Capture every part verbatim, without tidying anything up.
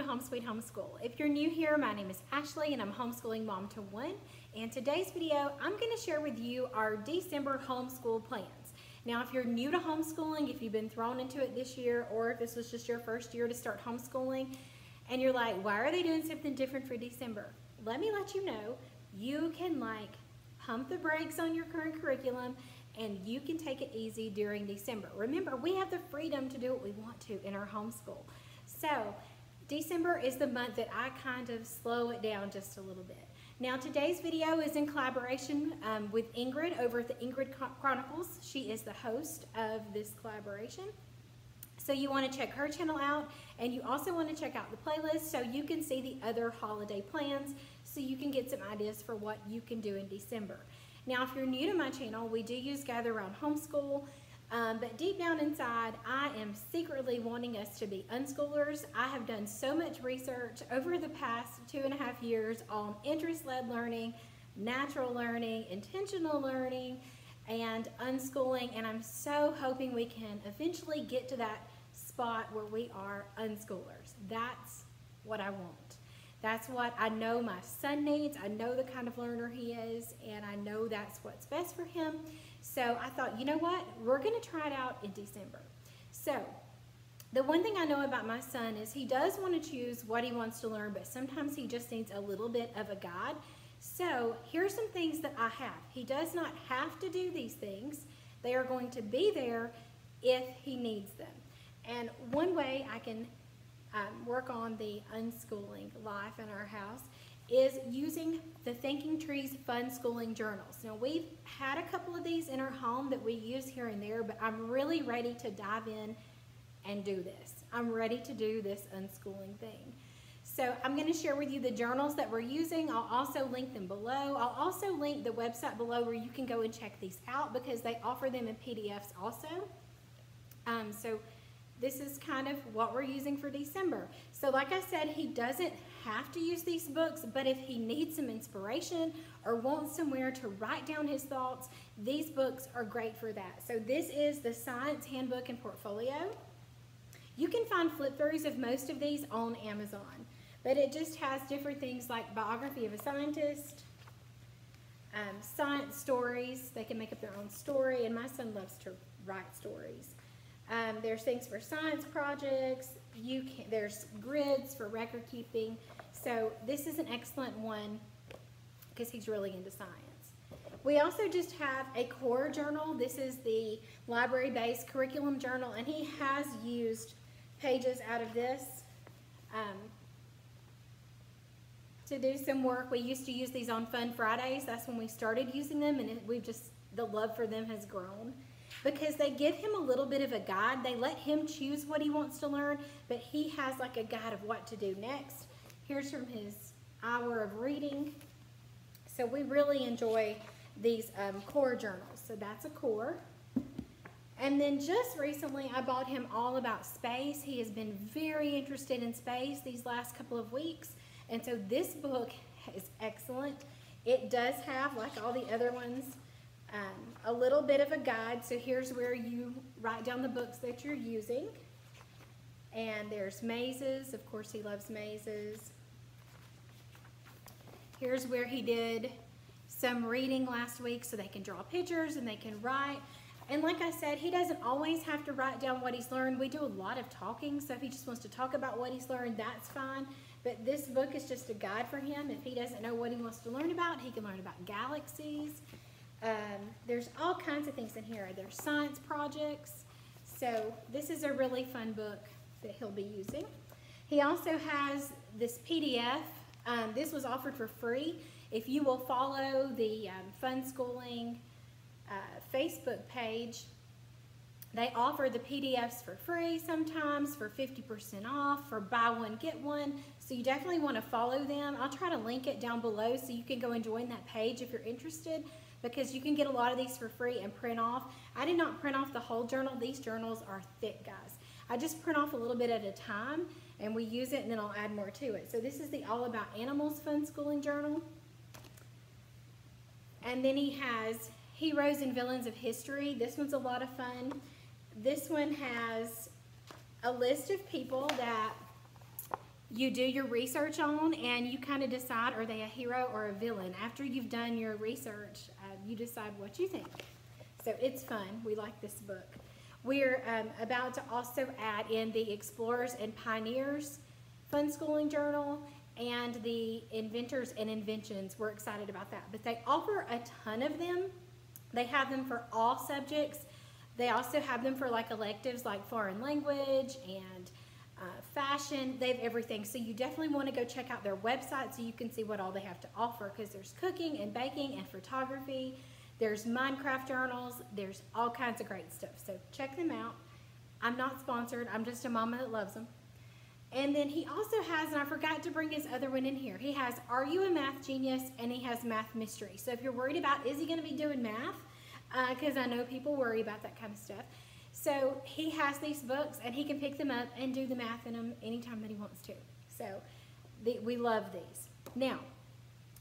to Home Sweet Homeschool. If you're new here, my name is Ashley and I'm homeschooling mom to one. And today's video, I'm going to share with you our December homeschool plans. Now, if you're new to homeschooling, if you've been thrown into it this year, or if this was just your first year to start homeschooling, and you're like, why are they doing something different for December? Let me let you know, you can like pump the brakes on your current curriculum and you can take it easy during December. Remember, we have the freedom to do what we want to in our homeschool. So December is the month that I kind of slow it down just a little bit. Now today's video is in collaboration um, with Ingrid over at the Ingrid Chronicles. She is the host of this collaboration. So you want to check her channel out, and you also want to check out the playlist so you can see the other holiday plans so you can get some ideas for what you can do in December. Now if you're new to my channel, we do use Gather Around Homeschool, um, but deep down inside I am secretly wanting us to be unschoolers. I have done so much research over the past two and a half years on interest-led learning, natural learning, intentional learning, and unschooling, and I'm so hoping we can eventually get to that spot where we are unschoolers. That's what I want. That's what I know my son needs. I know the kind of learner he is, and I know that's what's best for him. So I thought, you know what? We're gonna try it out in December. So the one thing I know about my son is he does want to choose what he wants to learn, but sometimes he just needs a little bit of a guide. So here's some things that I have. He does not have to do these things. They are going to be there if he needs them. And one way I can um, work on the unschooling life in our house is using the Thinking Trees Fun Schooling journals. Now we've had a couple of these in our home that we use here and there, but I'm really ready to dive in and do this. I'm ready to do this unschooling thing. So I'm going to share with you the journals that we're using. I'll also link them below. I'll also link the website below where you can go and check these out because they offer them in P D Fs also. Um, so this is kind of what we're using for December. So like I said, he doesn't have to use these books, but if he needs some inspiration or wants somewhere to write down his thoughts, these books are great for that. So this is the Science Handbook and Portfolio. You can find flip-throughs of most of these on Amazon. But it just has different things like biography of a scientist, um, science stories. They can make up their own story, and my son loves to write stories. Um, there's things for science projects. You can, there's grids for record keeping. So this is an excellent one because he's really into science. We also just have a core journal. This is the library-based curriculum journal, and he has used pages out of this. Um, to do some work. We used to use these on Fun Fridays. That's when we started using them, and we've just, the love for them has grown because they give him a little bit of a guide. They let him choose what he wants to learn, but he has like a guide of what to do next. Here's from his hour of reading. So we really enjoy these um, core journals. So that's a core. And then just recently, I bought him All About Space. He has been very interested in space these last couple of weeks. And so this book is excellent. It does have, like all the other ones, um, a little bit of a guide. So here's where you write down the books that you're using. And there's mazes. Of course, he loves mazes. Here's where he did some reading last week so they can draw pictures and they can write. And like I said, he doesn't always have to write down what he's learned. We do a lot of talking, so if he just wants to talk about what he's learned, that's fine. But this book is just a guide for him. If he doesn't know what he wants to learn about, he can learn about galaxies. Um, there's all kinds of things in here. There's science projects. So this is a really fun book that he'll be using. He also has this P D F. Um, this was offered for free. If you will follow the um, Fun Schooling uh, Facebook page, they offer the P D Fs for free sometimes, for fifty percent off, for buy one, get one. So you definitely want to follow them. I'll try to link it down below so you can go and join that page if you're interested, because you can get a lot of these for free and print off. I did not print off the whole journal. These journals are thick, guys. I just print off a little bit at a time, and we use it, and then I'll add more to it. So this is the All About Animals Fun Schooling Journal. And then he has Heroes and Villains of History. This one's a lot of fun. This one has a list of people that you do your research on, and you kind of decide, are they a hero or a villain? After you've done your research, uh, you decide what you think. So it's fun. We like this book. We're um, about to also add in the Explorers and Pioneers Fun Schooling Journal and the Inventors and Inventions. We're excited about that. But they offer a ton of them. They have them for all subjects. They also have them for like electives like foreign language and uh, fashion. They have everything. So you definitely want to go check out their website so you can see what all they have to offer, because there's cooking and baking and photography. There's Minecraft journals. There's all kinds of great stuff. So check them out. I'm not sponsored. I'm just a mama that loves them. And then he also has, and I forgot to bring his other one in here, he has Are You a Math Genius? And he has Math Mysteries. So if you're worried about, is he going to be doing math? Because uh, I know people worry about that kind of stuff. So he has these books, and he can pick them up and do the math in them anytime that he wants to. So the, we love these. Now,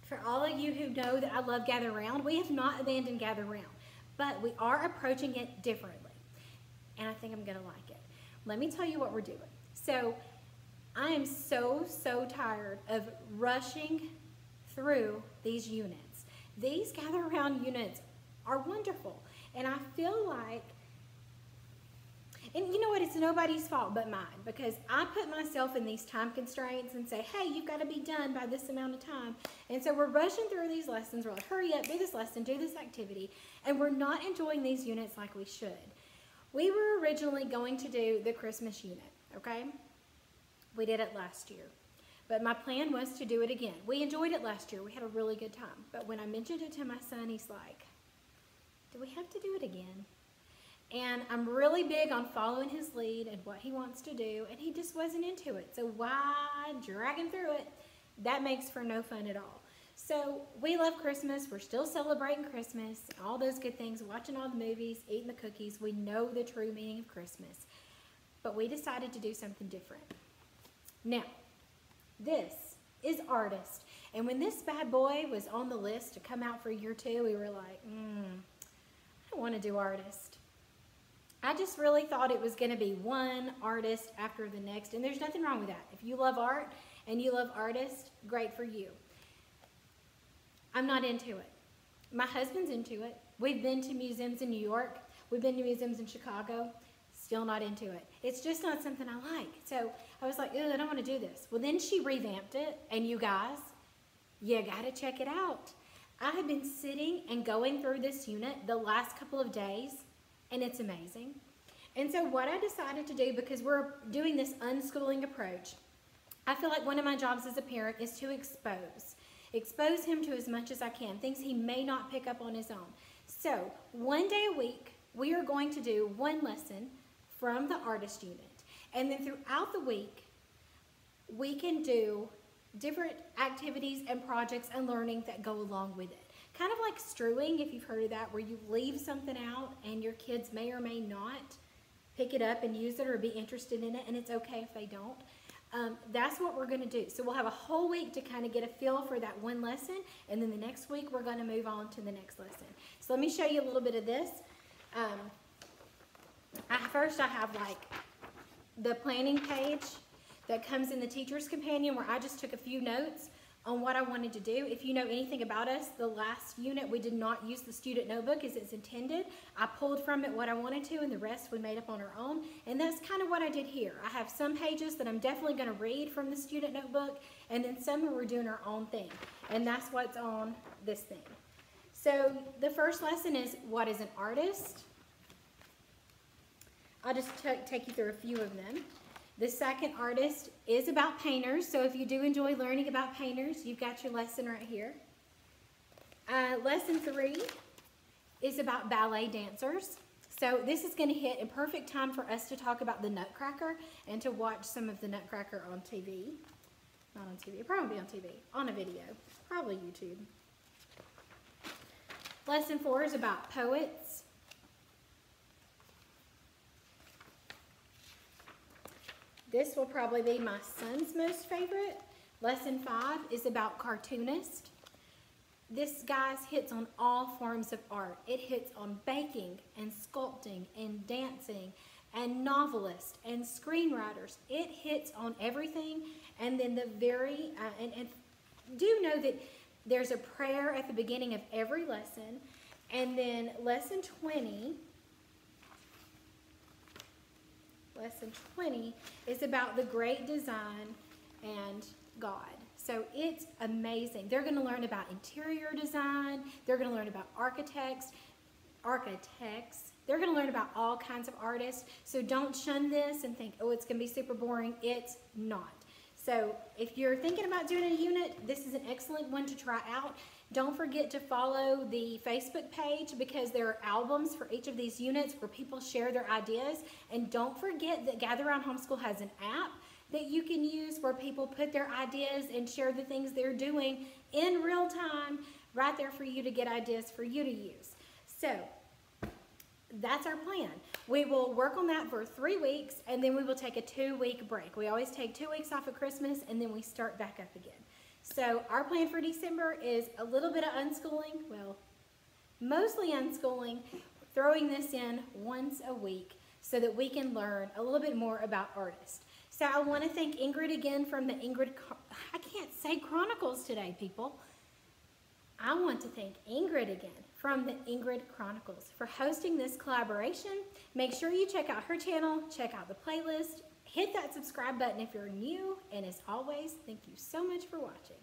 for all of you who know that I love Gather Around, we have not abandoned Gather Around, but we are approaching it differently. And I think I'm going to like it. Let me tell you what we're doing. So I am so, so tired of rushing through these units. These Gather Around units are wonderful. And I feel like, and you know what, it's nobody's fault but mine, because I put myself in these time constraints and say, hey, you've got to be done by this amount of time. And so we're rushing through these lessons. We're like, hurry up, do this lesson, do this activity. And we're not enjoying these units like we should. We were originally going to do the Christmas unit, okay? We did it last year. But my plan was to do it again. We enjoyed it last year. We had a really good time. But when I mentioned it to my son, he's like, do we have to do it again? And I'm really big on following his lead and what he wants to do, and he just wasn't into it. So why drag him through it? That makes for no fun at all. So we love Christmas. We're still celebrating Christmas, all those good things, watching all the movies, eating the cookies. We know the true meaning of Christmas. But we decided to do something different. Now, this is Artist. And when this bad boy was on the list to come out for year two, we were like, mm, I don't want to do Artist. I just really thought it was going to be one artist after the next, and there's nothing wrong with that. If you love art and you love artists, great for you. I'm not into it. My husband's into it. We've been to museums in New York. We've been to museums in Chicago. Still not into it. It's just not something I like. So I was like, oh, I don't want to do this. Well, then she revamped it, and you guys, you got to check it out. I have been sitting and going through this unit the last couple of days, and it's amazing. And so what I decided to do, because we're doing this unschooling approach, I feel like one of my jobs as a parent is to expose. Expose him to as much as I can, things he may not pick up on his own. So one day a week, we are going to do one lesson from the Artist unit. And then throughout the week, we can do different activities and projects and learning that go along with it. Kind of like strewing, if you've heard of that, where you leave something out and your kids may or may not pick it up and use it or be interested in it, and it's okay if they don't. Um, that's what we're going to do. So we'll have a whole week to kind of get a feel for that one lesson, and then the next week we're going to move on to the next lesson. So let me show you a little bit of this. Um, I, first I have like the planning page that comes in the Teacher's Companion, where I just took a few notes on what I wanted to do. If you know anything about us, the last unit we did not use the student notebook as it's intended. I pulled from it what I wanted to, and the rest we made up on our own. And that's kind of what I did here. I have some pages that I'm definitely going to read from the student notebook, and then some where we're doing our own thing. And that's what's on this thing. So the first lesson is, what is an artist? I'll just take you through a few of them. The second artist is about painters, so if you do enjoy learning about painters, you've got your lesson right here. Uh, lesson three is about ballet dancers. So this is going to hit in perfect time for us to talk about the Nutcracker and to watch some of the Nutcracker on T V. Not on T V, probably on T V, on a video, probably YouTube. Lesson four is about poets. This will probably be my son's most favorite. Lesson five is about cartoonists. This, guys, hits on all forms of art. It hits on baking and sculpting and dancing and novelists and screenwriters. It hits on everything. And then the very, uh, and, and do know that there's a prayer at the beginning of every lesson. And then lesson twenty, lesson twenty is about the great design and God. So it's amazing. They're going to learn about interior design. They're going to learn about architects, architects. They're going to learn about all kinds of artists. So don't shun this and think, oh, it's going to be super boring. It's not. So if you're thinking about doing a unit, this is an excellent one to try out. Don't forget to follow the Facebook page because there are albums for each of these units where people share their ideas. And don't forget that Gather Around Homeschool has an app that you can use where people put their ideas and share the things they're doing in real time right there for you to get ideas for you to use. So that's our plan. We will work on that for three weeks and then we will take a two-week break. We always take two weeks off of Christmas and then we start back up again. So our plan for December is a little bit of unschooling, well, mostly unschooling, throwing this in once a week so that we can learn a little bit more about artists. So I want to thank Ingrid again from the Ingrid, I can't say Chronicles today, people. I want to thank Ingrid again from the Ingrid Chronicles for hosting this collaboration. Make sure you check out her channel, check out the playlist, hit that subscribe button if you're new, and as always, thank you so much for watching.